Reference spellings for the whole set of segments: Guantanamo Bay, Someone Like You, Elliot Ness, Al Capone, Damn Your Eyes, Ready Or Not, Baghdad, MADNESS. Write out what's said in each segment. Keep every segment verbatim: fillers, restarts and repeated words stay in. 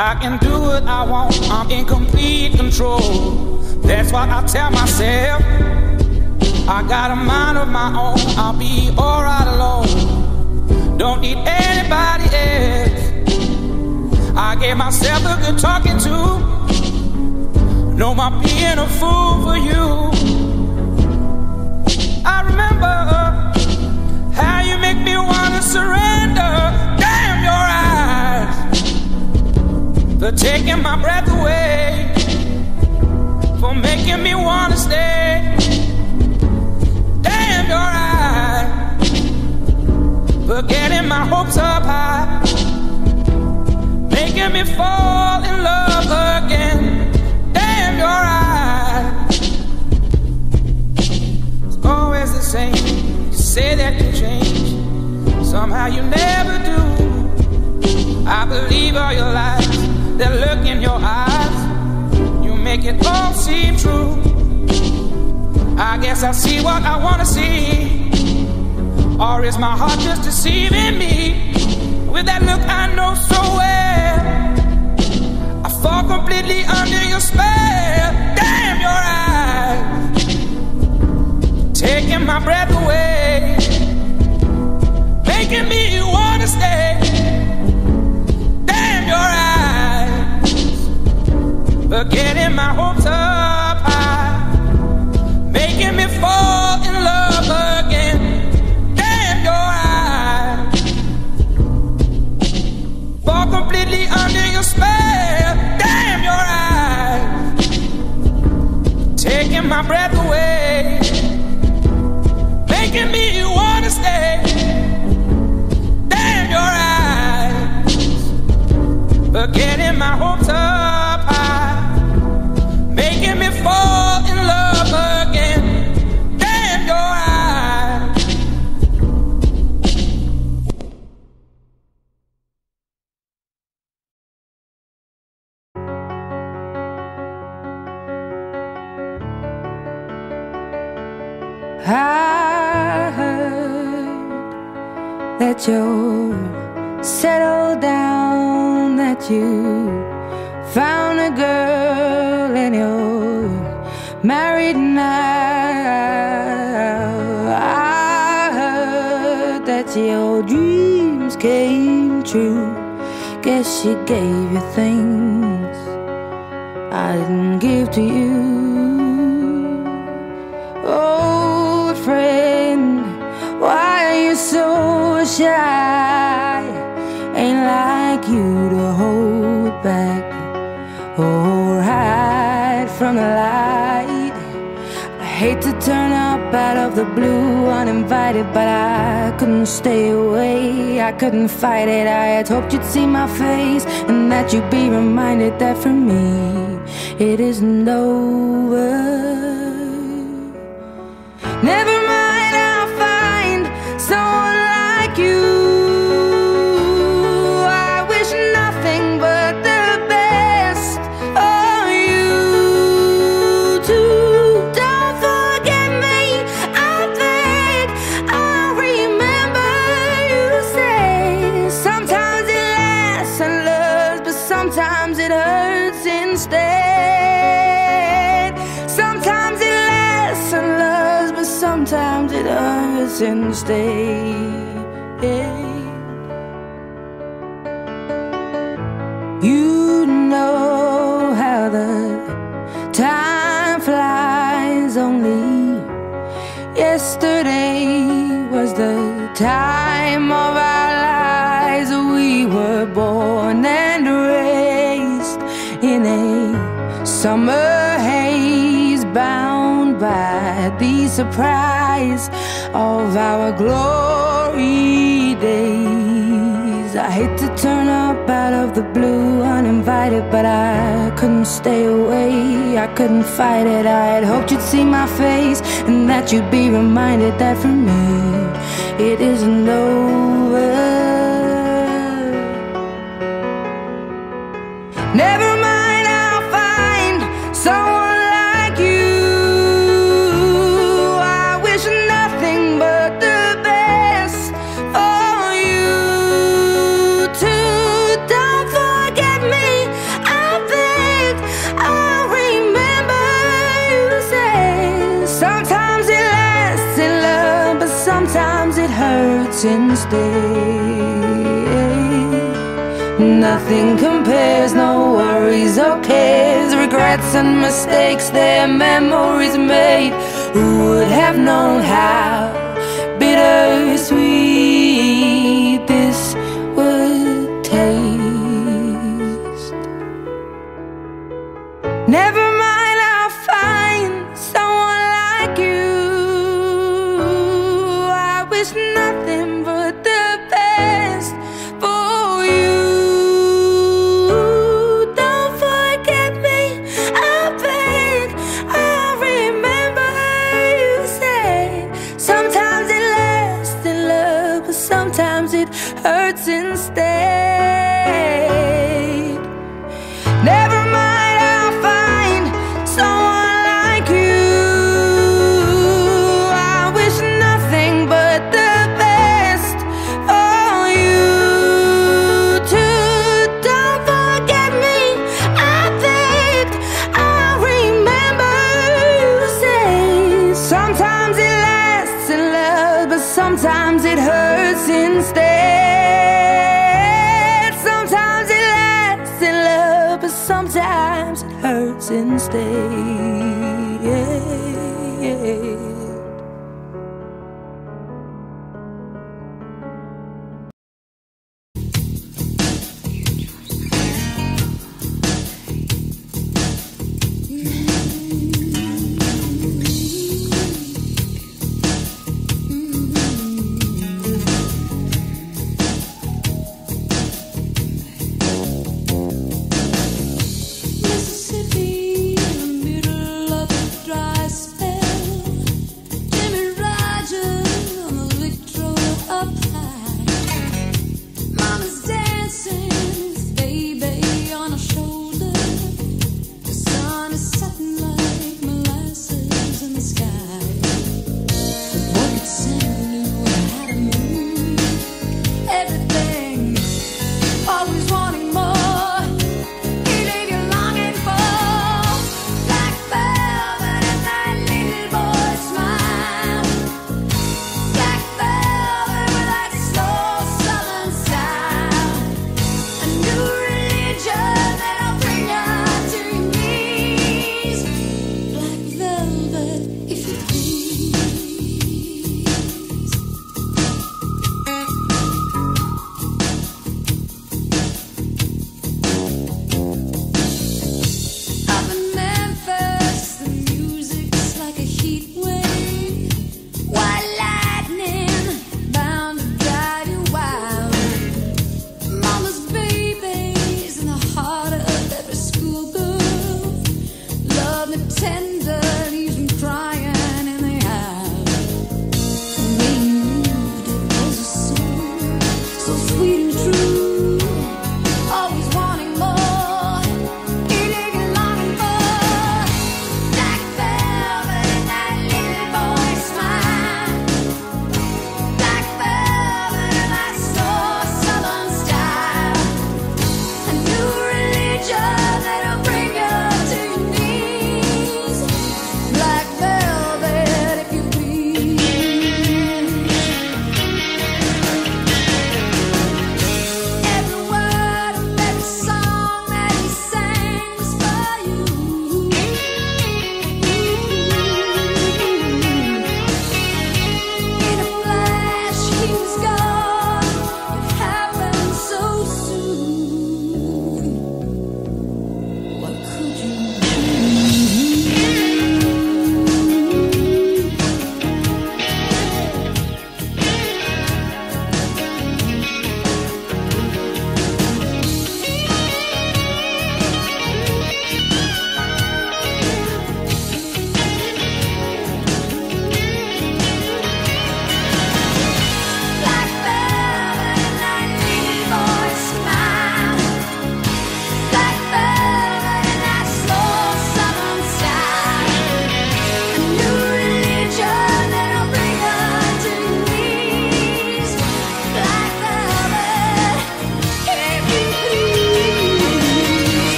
I can do what I want, I'm in complete control. That's why I tell myself I got a mind of my own, I'll be alright alone. Don't need anybody else. I gave myself a good talking to. No more being a fool for you. I remember how you make me wanna surrender. Damn your eyes, for taking my breath away, for making me wanna stay. Damn your eyes, for getting my hopes up high, making me fall in love again. Damn your eyes. It's always the same. You say that you change, somehow you never do. I believe all your lies, that look in your eyes, make it all seem true. I guess I see what I wanna see. Or is my heart just deceiving me? With that look I know so well, I fall completely under your spell. Damn your eyes, taking my breath away, making me wanna stay. Damn your eyes, but getting my hopes up high, making me fall in love again. Damn your eyes, fall completely under your spell. Damn your eyes, taking my breath away, making me wanna stay. Damn your eyes, but getting my hopes up high, making me fall in love again. Damn your eyes. I heard that you settled down, that you found a girl and you're married now. I heard that your dreams came true. Guess she gave you things I didn't give to you. Old friend, why are you so shy? Ain't like you to hold back or hide from the light. I hate to turn up out of the blue uninvited, but I couldn't stay away, I couldn't fight it. I had hoped you'd see my face and that you'd be reminded that for me it isn't over. Never mind, I'll find someone like you. And stay. You know how the time flies. Only yesterday was the time of our lives. We were born and raised in a summer haze, bound by the surprise of our glory days. I hate to turn up out of the blue uninvited, but I couldn't stay away, I couldn't fight it. I had hoped you'd see my face and that you'd be reminded that for me it isn't over. Never mind, I'll find someone. Me, mountains day. Nothing compares, no worries or cares. Regrets and mistakes, their memories made. Who would have known how bittersweet this would taste? Never mind, I'll find someone like you. I wish nothing but the best for you. Don't forget me, I beg. I'll remember you said sometimes it lasts in love, but sometimes it hurts instead. Never mind, I'll find someone like you. I wish nothing but the best for you too. Don't forget me, I think I'll remember you say sometimes it lasts in love, but sometimes it hurts instead. Sometimes it lasts in love, but sometimes it hurts instead. Mississippi in the middle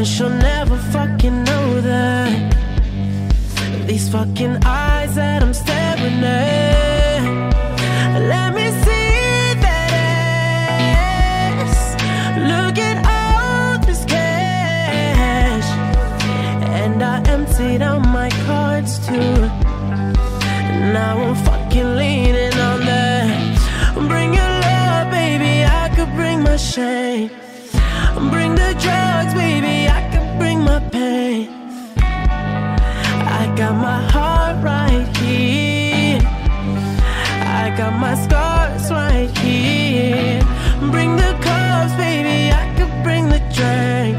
and she'll never fucking know that these fucking eyes that I'm staring at, let me see that ass. Look at all this cash, and I emptied out my cards too, and I won't fucking lean in on that. Bring your love, baby, I could bring my shame. Bring the drugs, baby, I can bring my pain. I got my heart right here, I got my scars right here. Bring the cups, baby, I could bring the drink.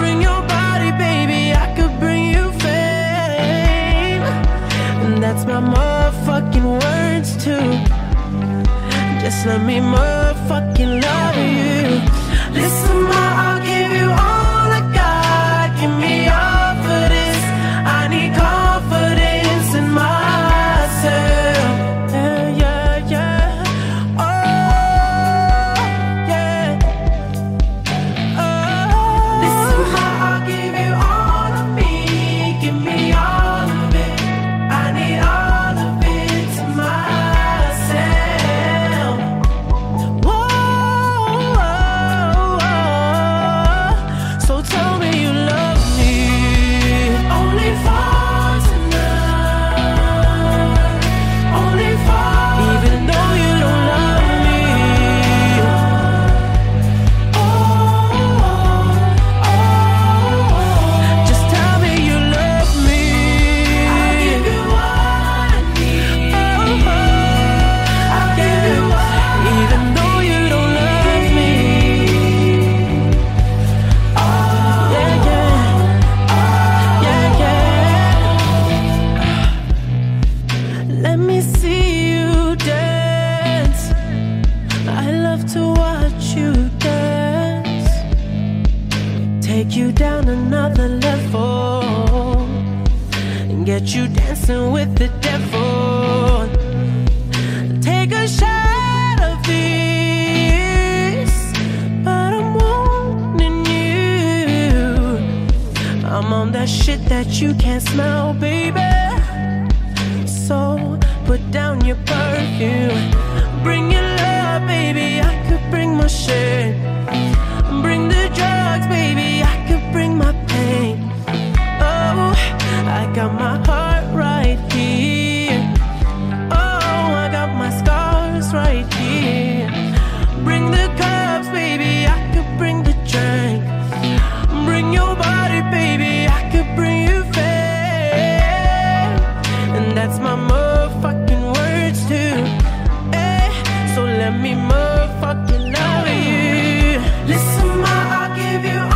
Bring your body, baby, I could bring you fame. And that's my motherfucking words too. Just let me motherfucking love you. Listen, ma, I'll give you all I got. Give me all for this. I need confidence in myself. Yeah, yeah, yeah. Oh, yeah. Oh. Listen, ma, I'll give you all of me. Give me all of it. I need all of it to myself. Whoa, whoa. You dancing with the devil. Take a shot of this, but I'm warning you, I'm on that shit that you can't smell, baby. So put down your perfume. Bring your love, baby, I could bring my shit. Bring the drugs, baby, I could bring my pain. I got my heart right here. Oh, I got my scars right here. Bring the cups, baby, I could bring the drink. Bring your body, baby, I could bring you fame. And that's my motherfucking words too. Hey, so let me motherfucking love you. Listen, ma, I'll give you all.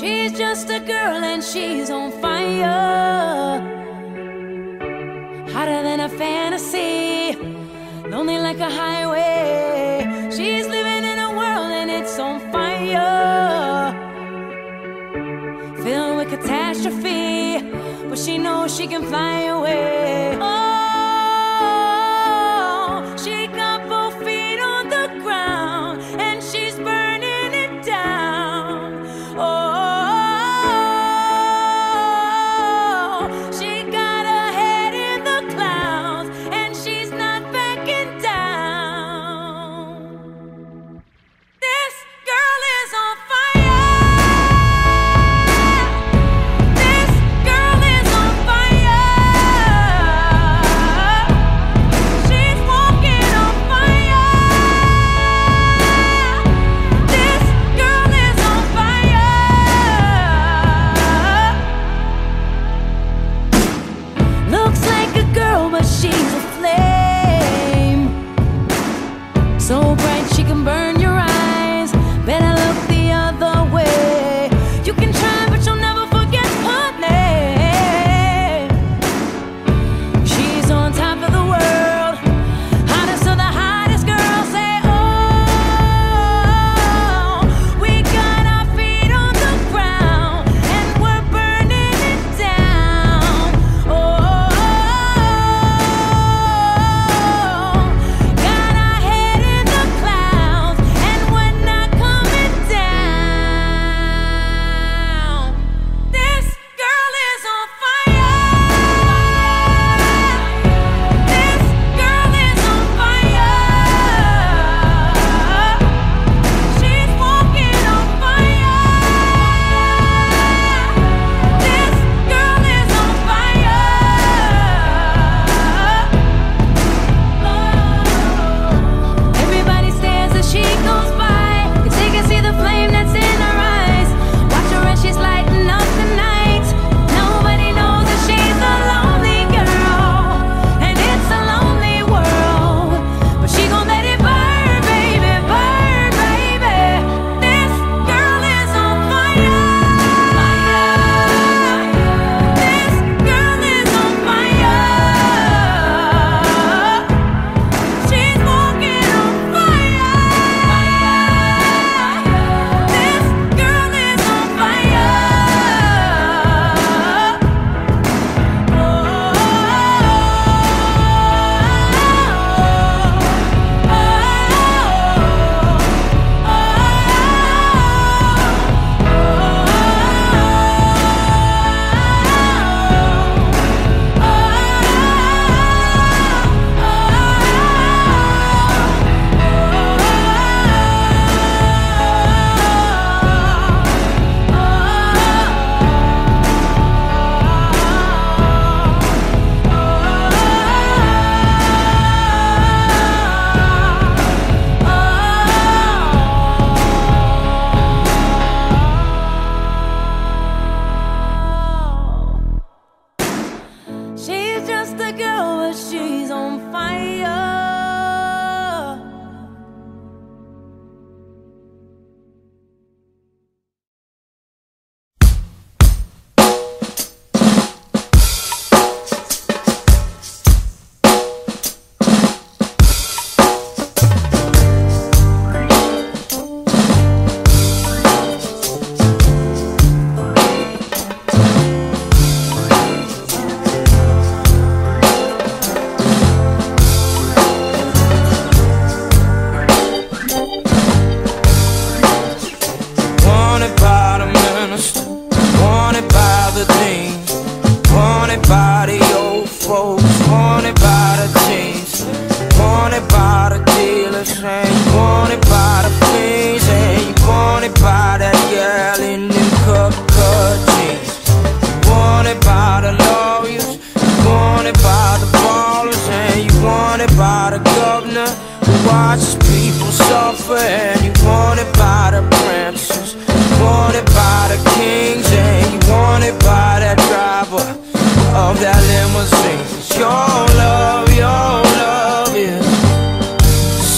She's just a girl and she's on fire, hotter than a fantasy, lonely like a highway. She's living in a world and it's on fire, filled with catastrophe, but she knows she can fly away. Oh,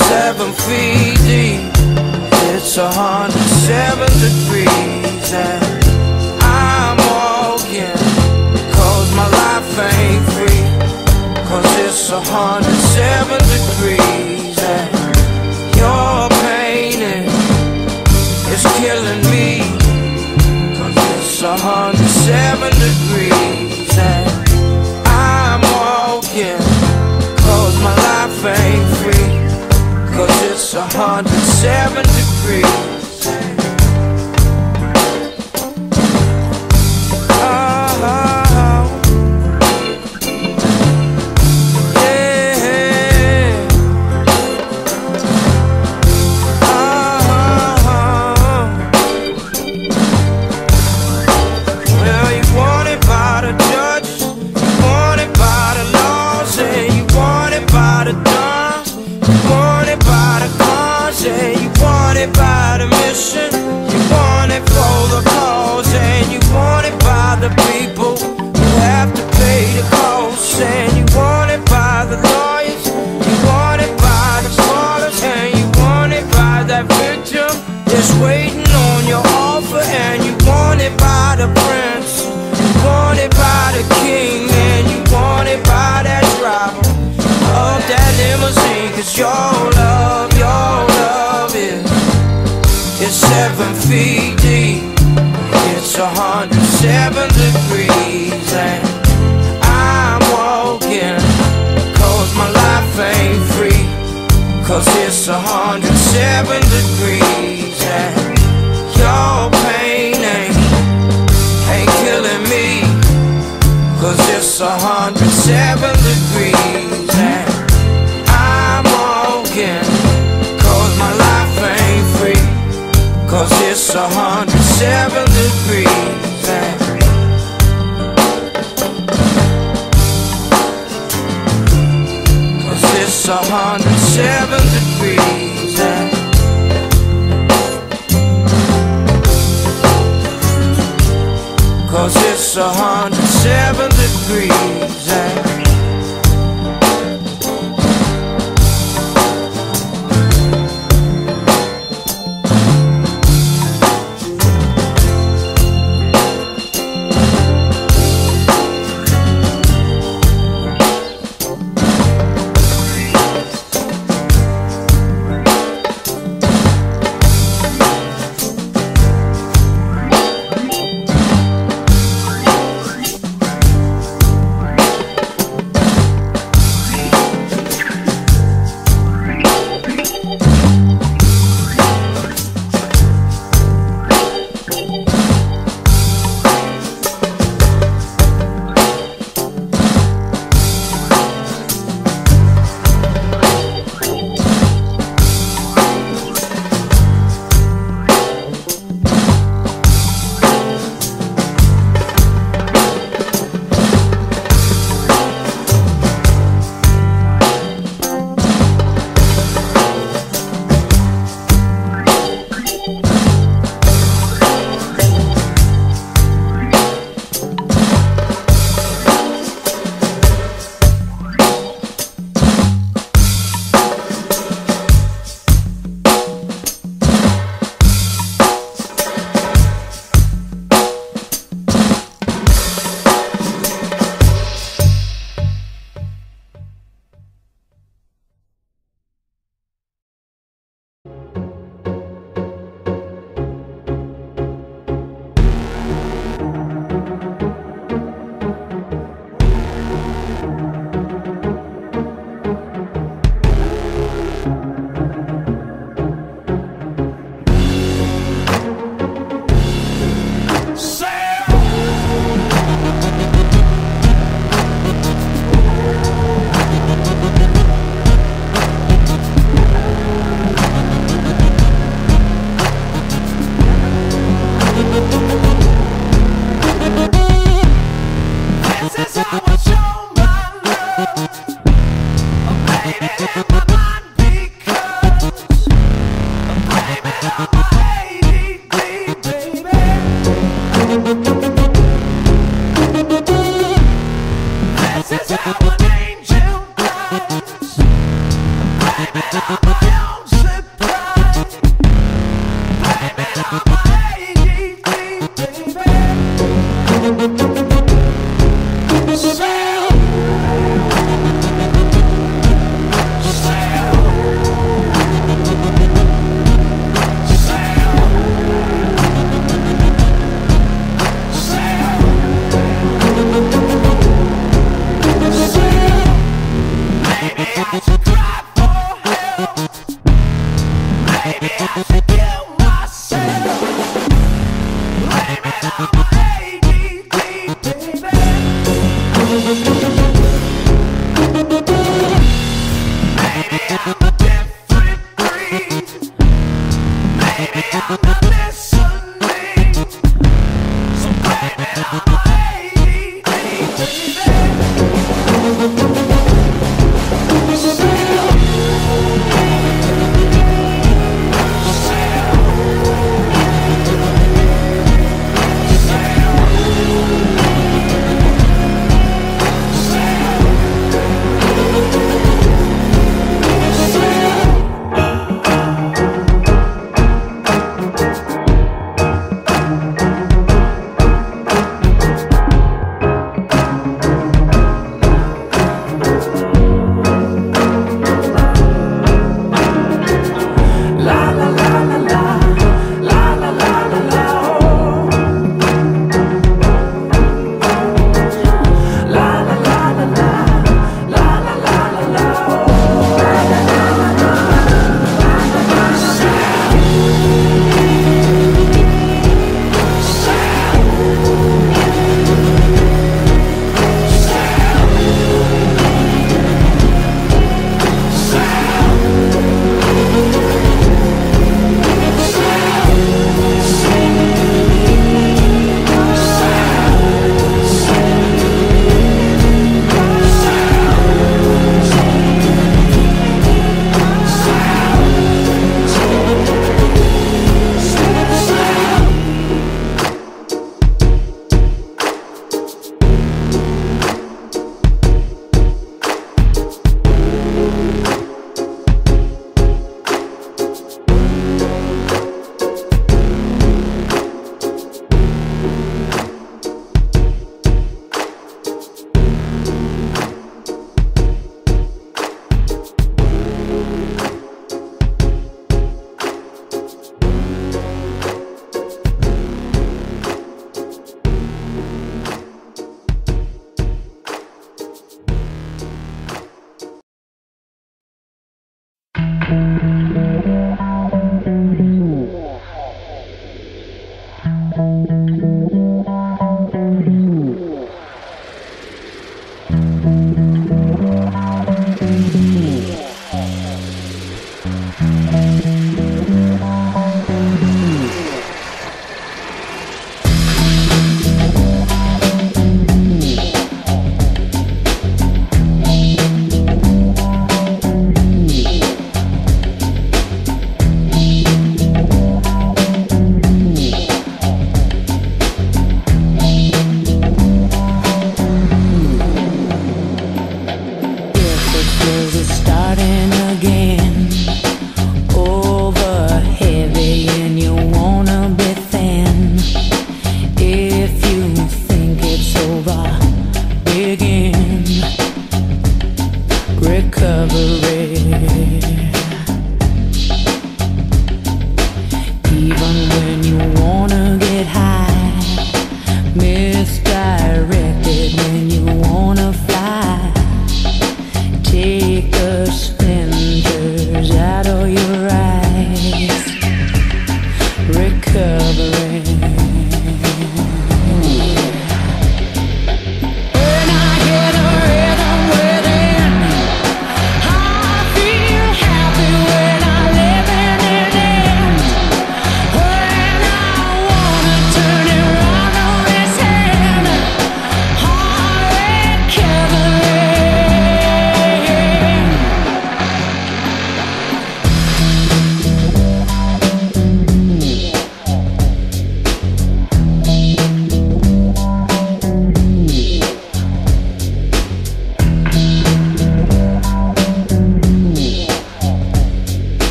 seven feet deep, it's a hundred seven degrees and one hundred seven degrees. Oh, yeah. Oh, well, you want it by the judge, you want it by the laws, and you want it by the guns, you want it by the guns. Yeah, you want it by the mission, you want it for the cause, and you want it by the people who have to pay the cost, and you want it by the lawyers, you want it by the fathers, and you want it by that victim that's waiting on your offer, and you want it by the prince, you want it by the king, and you want it by that driver of that limousine, cause your love, your love is, it's seven feet deep, it's a hundred seven degrees, and I'm walking, cause my life ain't free, cause it's a hundred seven degrees, and your pain ain't, ain't killing me, cause it's a hundred seven degrees. Cause it's a hundred seven degrees, and cause it's a hundred seven degrees, and cause it's a hundred seven degrees, and baby, I feel myself. Baby, I need thee, baby. Baby, I'm a different breed. Baby, I'm not listening. So baby, I need thee, baby. Say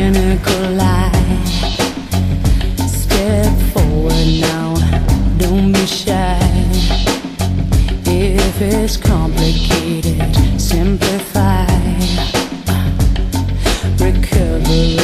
cynical lie. Step forward now, don't be shy. If it's complicated, simplify. Recovery.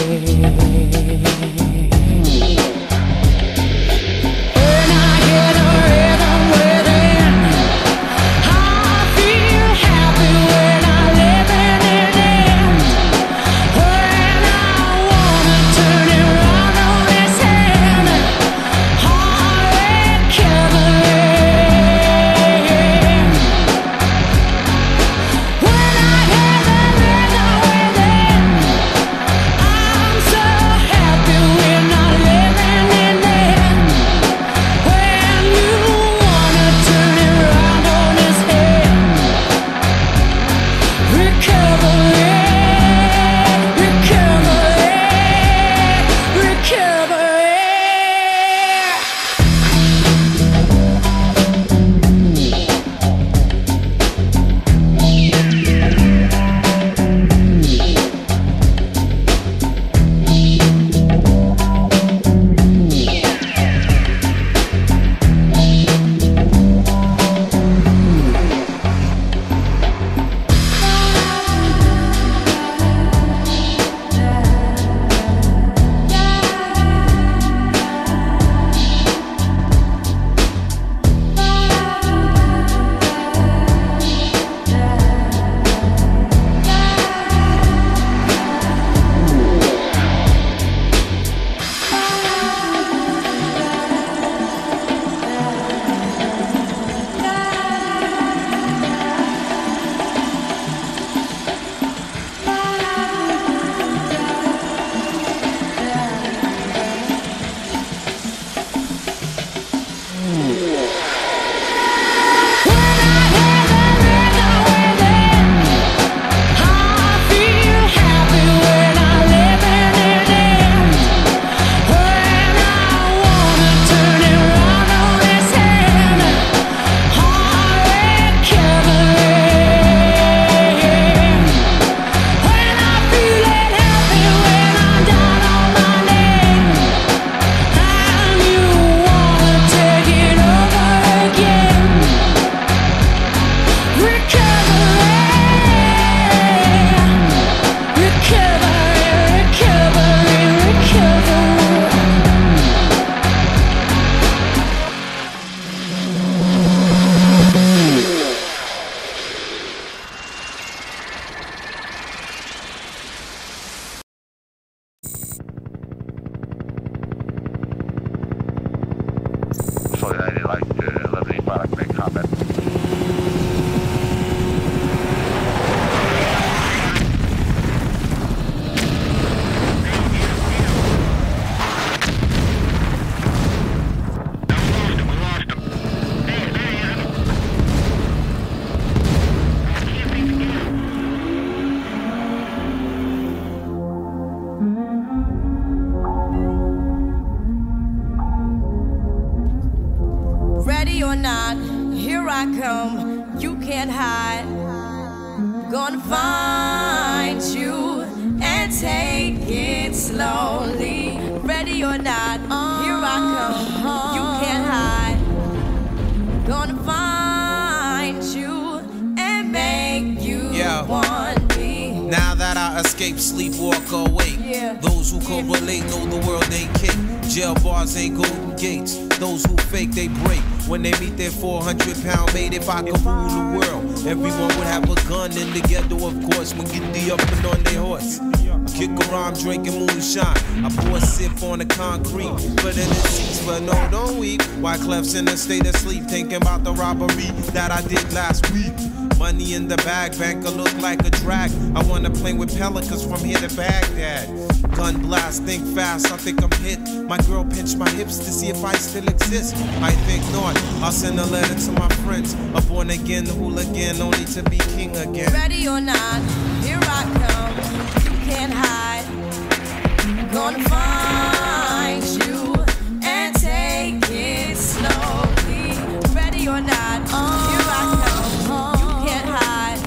Ready or not, here I come, you can't hide. Gonna find you and take it slowly. Ready or not, here I come, you can't hide. Gonna find you and make you Yo. want me. Now that I escape, sleep, walk, or wake, yeah. Those who correlate yeah. know the world ain't kick. Jail bars ain't golden gates. Those who fake, they break. When they meet their four hundred pound mate, if I could rule the world, everyone would have a gun in the ghetto, of course. When get the up and on their horse, kick around drinking moonshine. I pour a sip on the concrete, but in the seats, but no, don't weep. Wyclef's in a state of sleep, thinking about the robbery that I did last week. Money in the bag, banker look like a drag. I wanna play with pelicans from here to Baghdad. Gun blast, think fast, I think I'm hit. My girl pinched my hips to see if I still exist. I think not, I'll send a letter to my friends. A born again hooligan, only to be king again. Ready or not, here I come, you can't hide. Gonna find you and take it slowly. Ready or not, here I come, you can't hide.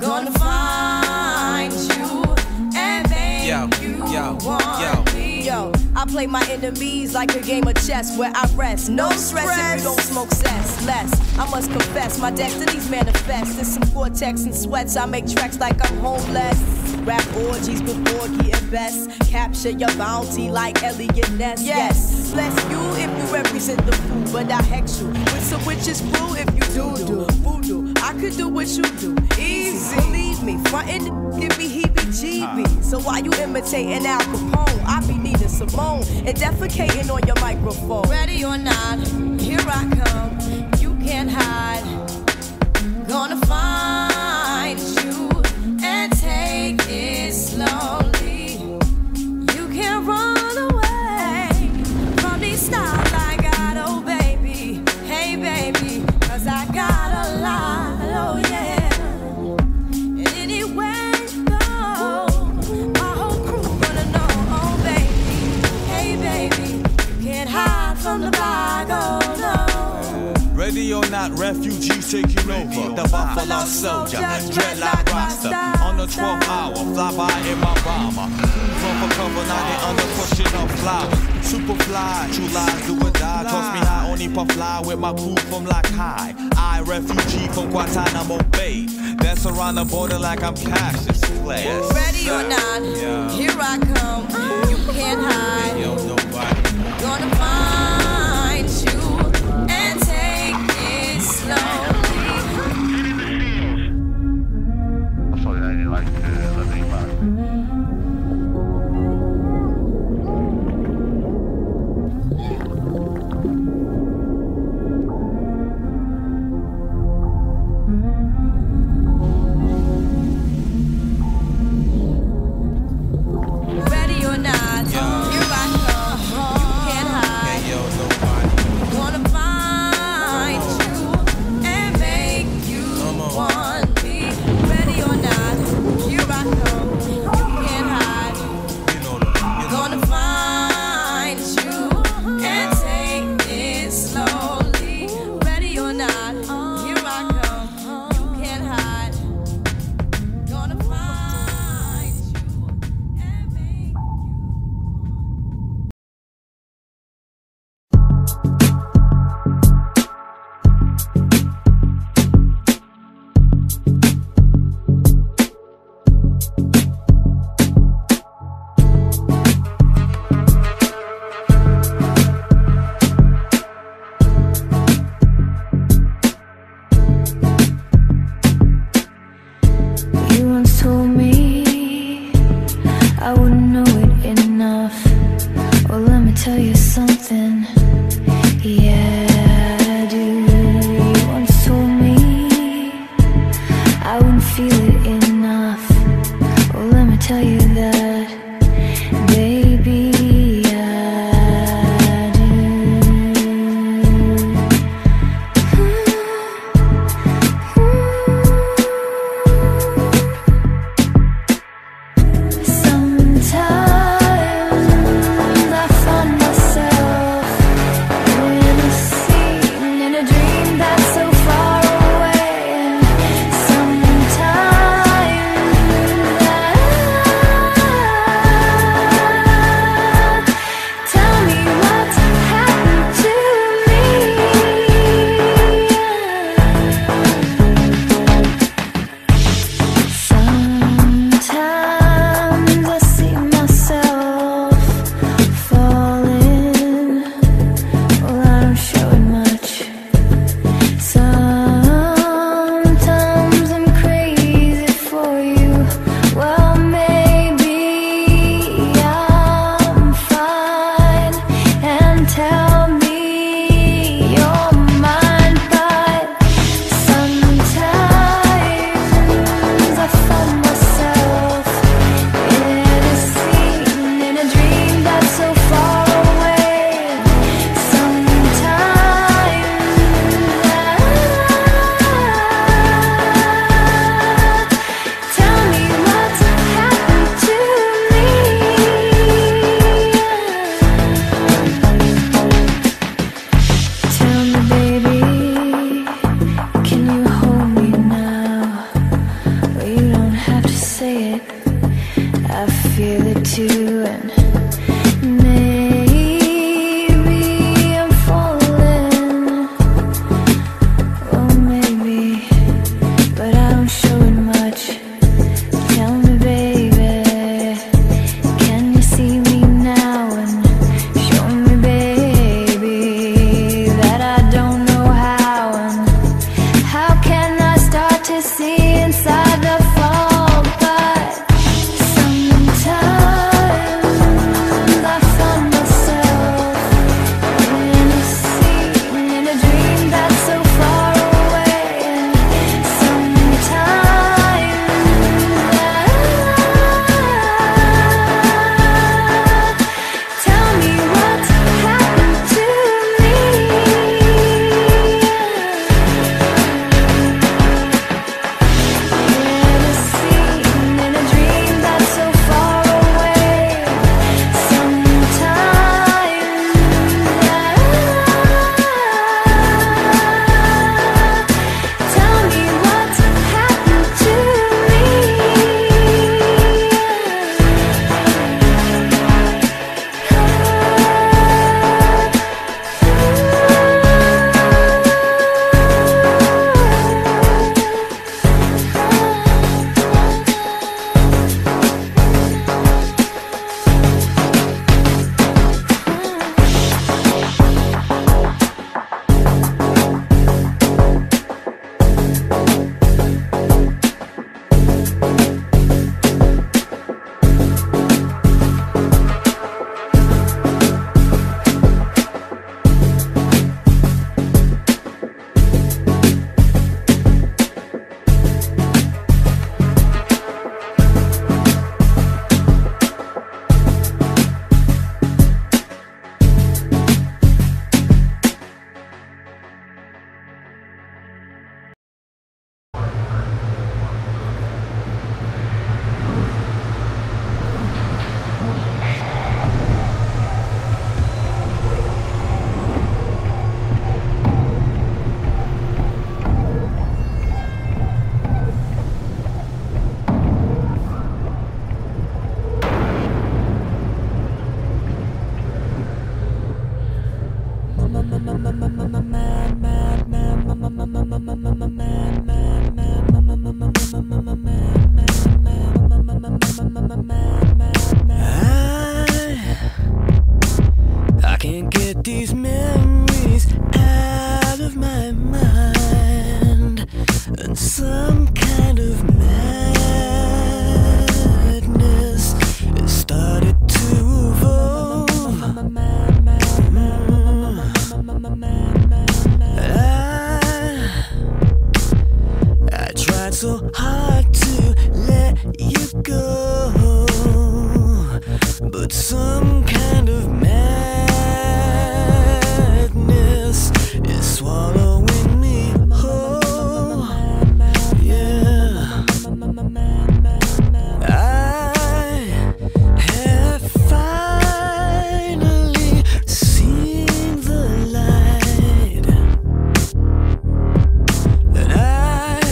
Gonna find you and make you yo, yo. Yo, I play my enemies like a game of chess where I rest. No stress if you don't smoke cess. Less, I must confess, my destinies manifest. There's some cortex and sweats. I make tracks like I'm homeless. Rap orgies with Borgie and Best. Capture your bounty like Elliot Ness. Yes, bless you if you represent the food, but I hex you with some witches brew if you do do voodoo. I could do what you do, easy. Believe me, frontin' give me heebie-jeebie. So why you imitating Al Capone? I be needing Simone and defecating on your microphone. Ready or not, here I come. You can't hide. Gonna find you and take it slowly. You can't run away from these stars I got, oh baby. Hey baby, cause I got a lot, oh yeah. And anyway, though, my whole crew wanna know, oh baby. Hey baby, you can't hide from the bag, oh no. Ready or not, refugees taking over. The Buffalo Soldier, dreadlock roster. The twelve hour, fly by in my bomber. Proper cover, not in under pushing up flowers. Superfly, true lies, do or die. Toss me high, only puff fly with my crew from like high. I, refugee from Guantanamo Bay. That's around the border like I'm captious. Class. Ready or not, yeah. Here I come. You can't hide. Yo, nobody. Gonna find you and take it slow. you, and maybe I'm falling, oh maybe, but I don't show it much. Tell me baby, can you see me now, and show me baby, that I don't know how, and how can I start to see inside the fog? I can't get these memories out of my mind, and some kind of madness has started to evolve. I tried so hard to let you go, but some kind of madness is swallowing me whole. Yeah, I have finally seen the light, and I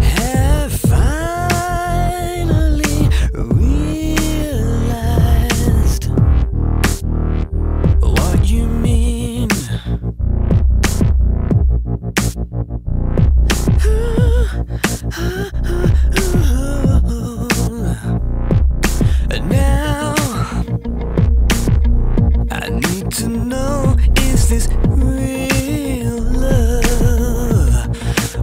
have finally realized you mean. And now I need to know, is this real love,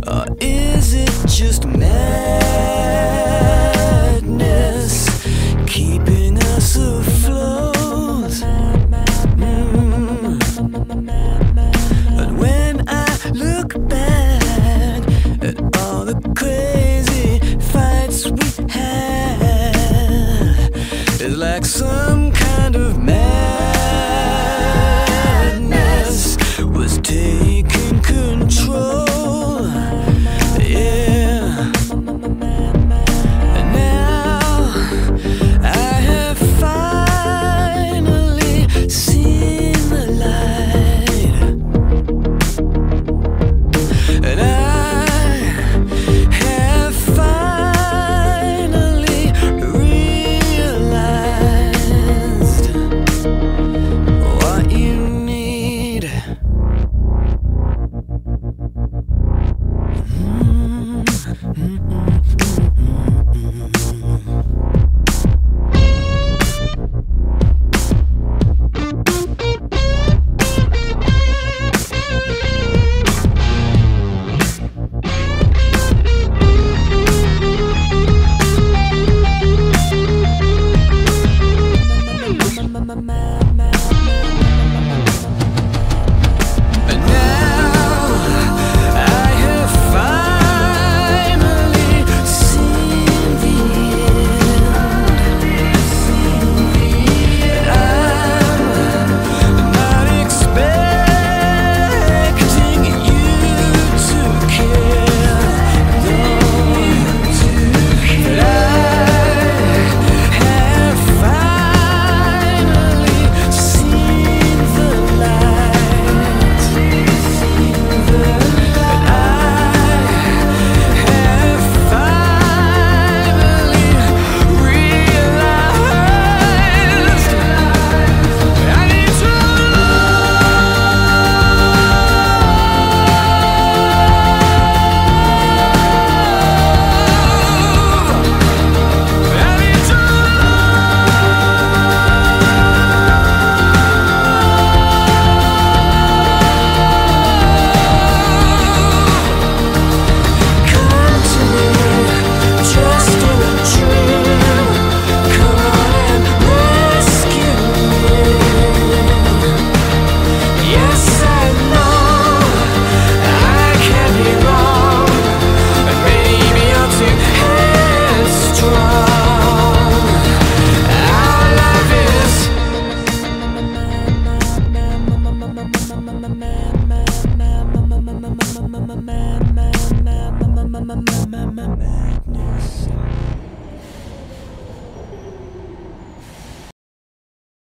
or is it just madness keeping us afloat? Some kind of man.